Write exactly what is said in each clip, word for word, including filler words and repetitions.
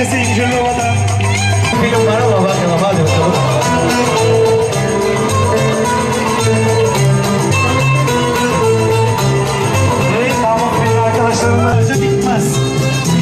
bahçesi İncirlova'da. Filmler ama bakalım, hadi bakalım. Evet, tamam, benim arkadaşlarımla özü bitmez.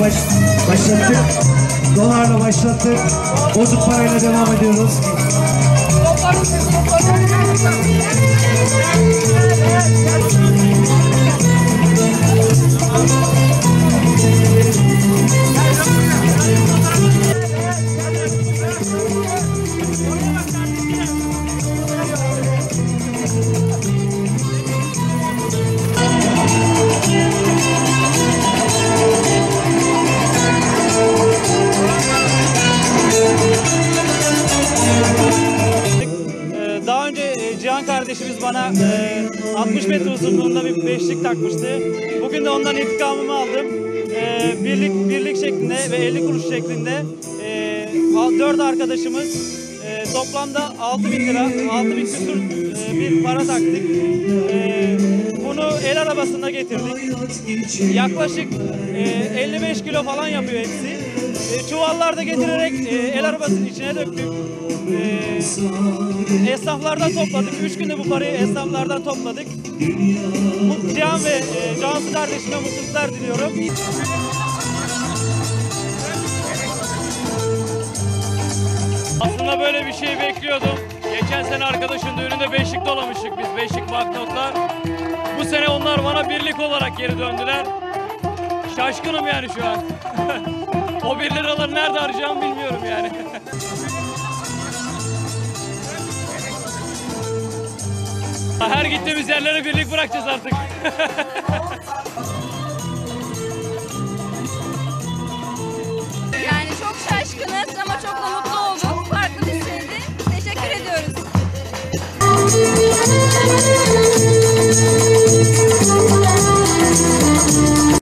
Baş, başlattık. Dolarla başlattık. Bozuk parayla devam ediyoruz. Kardeşimiz bana e, altmış metre uzunluğunda bir beşlik takmıştı. Bugün de ondan intikamımı aldım. E, birlik birlik şeklinde ve elli kuruş şeklinde e, dört arkadaşımız e, toplamda altı bin lira, altı bin küsur e, bir para taktık. E, bunu el arabasında getirdik. Yaklaşık e, elli beş kilo falan yapıyor hepsi. E, çuvallarda getirerek e, el arabasının içine döktük. Ee, esnaflardan topladık. Üç günde bu parayı esnaflardan topladık. Mutlu Cihan ve e, Cansu kardeşime mutluluklar diliyorum. Aslında böyle bir şey bekliyordum. Geçen sene arkadaşın düğününde beşlik dolamıştık biz, beşlik banknotlar. Bu sene onlar bana birlik olarak geri döndüler. Şaşkınım yani şu an. O bir liraları nerede harcayacağımı bilmiyorum yani. Her gittiğimiz yerlere birlik bırakacağız artık. Yani çok şaşkınız ama çok da mutlu olduk. Farklı bir şeydi. Teşekkür ediyoruz.